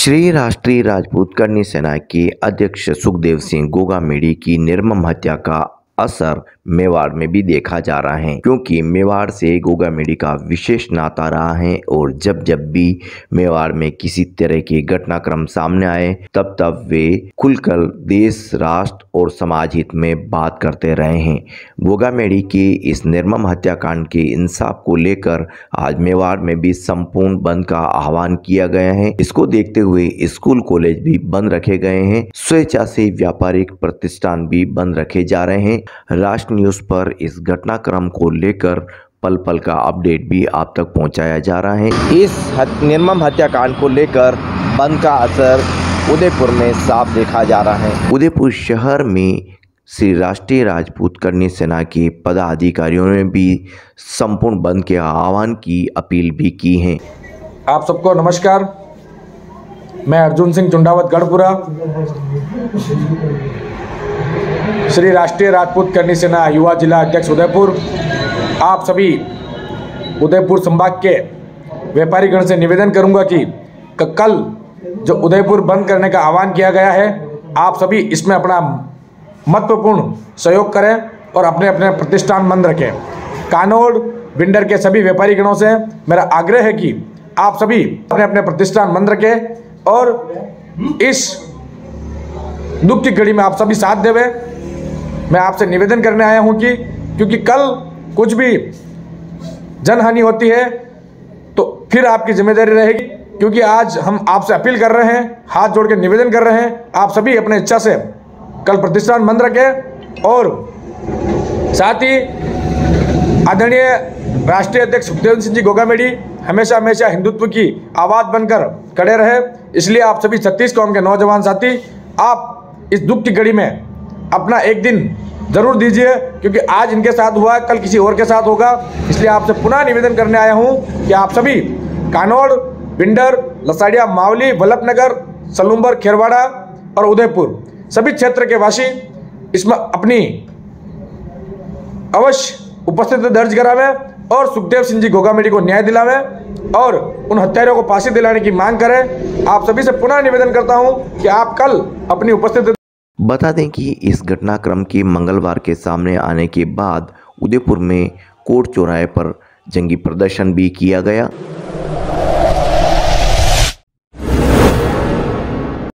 श्री राष्ट्रीय राजपूत कर्नी सेना के अध्यक्ष सुखदेव सिंह गोगामेड़ी की निर्मम हत्या का असर मेवाड़ में भी देखा जा रहा है, क्योंकि मेवाड़ से गोगामेड़ी का विशेष नाता रहा है और जब भी मेवाड़ में किसी तरह के घटनाक्रम सामने आए तब वे खुलकर देश, राष्ट्र और समाज हित में बात करते रहे हैं। गोगामेड़ी के इस निर्मम हत्याकांड के इंसाफ को लेकर आज मेवाड़ में भी संपूर्ण बंद का आह्वान किया गया है। इसको देखते हुए स्कूल कॉलेज भी बंद रखे गए हैं, स्वेच्छा से व्यापारिक प्रतिष्ठान भी बंद रखे जा रहे हैं। राष्ट्र न्यूज़ पर इस घटनाक्रम को लेकर पल पल का अपडेट भी आप तक पहुंचाया जा रहा है। इस निर्मम हत्याकांड को लेकर बंद का असर उदयपुर में साफ देखा जा रहा है। उदयपुर शहर में श्री राष्ट्रीय राजपूत कर्नी सेना के पदाधिकारियों ने भी संपूर्ण बंद के आह्वान की अपील भी की है। आप सबको नमस्कार, मैं अर्जुन सिंह चुंडावत गढ़पुरा श्री राष्ट्रीय राजपूत कर्नी सेना युवा जिला अध्यक्ष उदयपुर, आप सभी उदयपुर संभाग के व्यापारीगण से निवेदन करूंगा कि कल जो उदयपुर बंद करने का आह्वान किया गया है, आप सभी इसमें अपना महत्वपूर्ण सहयोग करें और अपने अपने प्रतिष्ठान बंद रखें। कानोड़ विंडर के सभी व्यापारीगणों से मेरा आग्रह है कि आप सभी अपने अपने प्रतिष्ठान बंद रखें और इस दुख की घड़ी में आप सभी साथ देवे। मैं आपसे निवेदन करने आया हूं कि क्योंकि कल कुछ भी जनहानि होती है तो फिर आपकी जिम्मेदारी रहेगी, क्योंकि आज हम आपसे अपील कर रहे हैं, हाथ जोड़ के निवेदन कर रहे हैं, आप सभी अपने इच्छा से कल प्रतिष्ठान बंद रखें। और साथ ही आदरणीय राष्ट्रीय अध्यक्ष सुखदेव सिंह जी गोगामेड़ी हमेशा हिंदुत्व की आवाज़ बनकर खड़े रहे, इसलिए आप सभी 36 कौम के नौजवान साथी, आप इस दुख की घड़ी में अपना एक दिन जरूर दीजिए, क्योंकि आज इनके साथ हुआ है, कल किसी और के साथ होगा। इसलिए आपसे पुनः निवेदन करने आया हूं कि आप सभी कानोड़, बिंडर, लसाडिया, मावली, वल्लभ नगर, सलुम्बर, खेरवाड़ा और उदयपुर सभी क्षेत्र के वासी इसमें अपनी अवश्य उपस्थिति दर्ज करावें और सुखदेव सिंह जी गोगामेड़ी को न्याय दिलावें और उन हत्यारों को फांसी दिलाने की मांग करें। आप सभी से पुनः निवेदन करता हूँ कि आप कल अपनी उपस्थिति। बता दें कि इस घटनाक्रम के मंगलवार के सामने आने के बाद उदयपुर में कोर्ट चौराहे पर जंगी प्रदर्शन भी किया गया।